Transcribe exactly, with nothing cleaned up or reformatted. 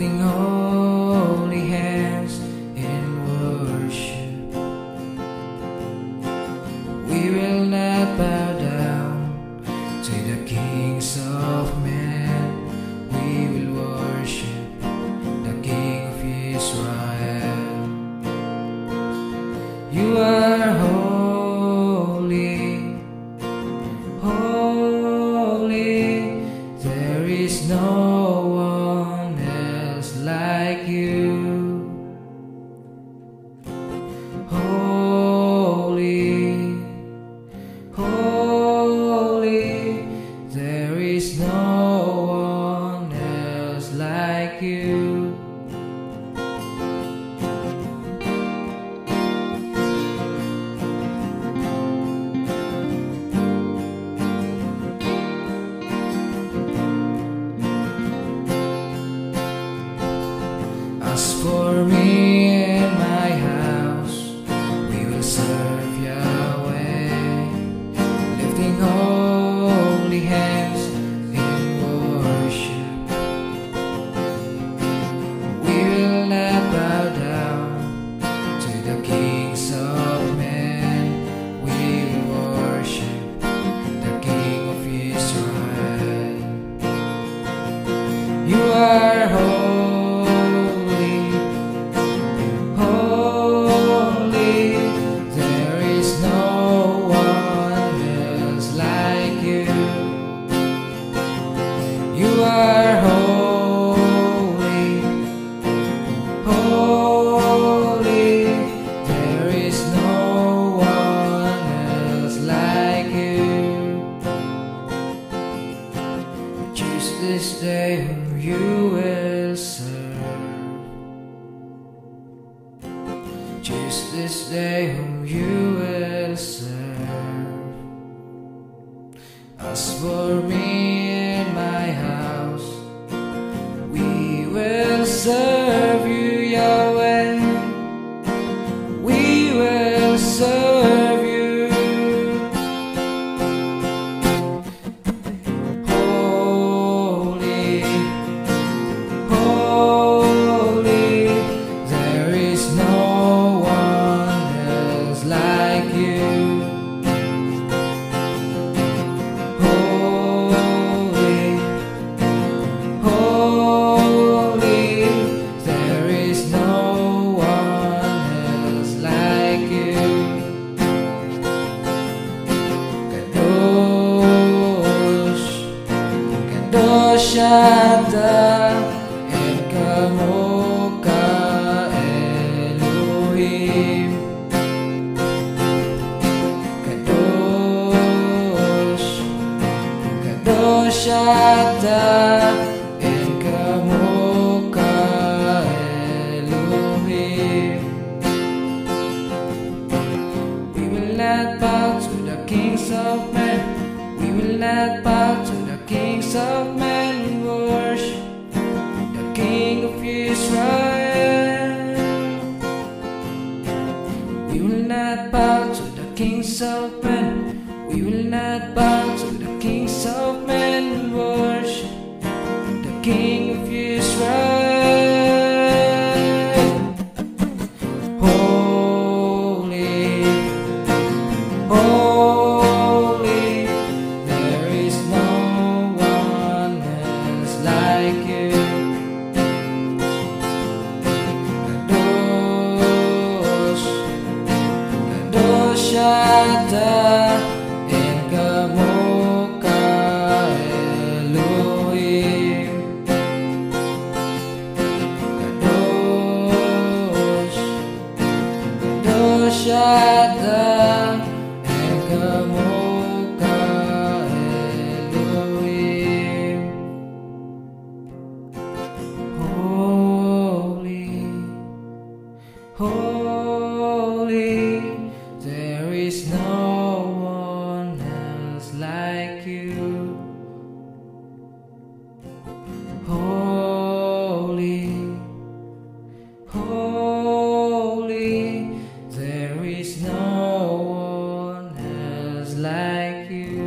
lifting holy hands in worship. We will not bow down to the kings of men. We will worship the King of Israel. You are holy, holy. There is no like you. Holy, holy, there is no one else like you. As for me and my house, we will serve Yahweh, lifting holy hands in worship. We will not bow down to the kings of men. We will worship the King of Israel. You are holy. You are holy, holy, there is no one else like you. Choose this day whom you will serve. Choose this day whom you will serve. As for me and my house, we will serve you, Yahweh. We will serve you. Holy, holy, there is no one else like you. Kadosh Ata El Kamoka Elohim. Kadosh, Kadosh Ata El Kamoka Elohim. We will not bow to the kings of men. We will not bow to the kings of men. Worship the King of Israel. We will not bow to the kings of men. We will not bow to the kings of men. Worship the King of Israel. Holy, holy. And Kamoka Elohim. Kadosh, Kadosh Adam, and Kamoka Elohim. Holy, holy, there is no one else like you. Holy, holy, there is no one else like you.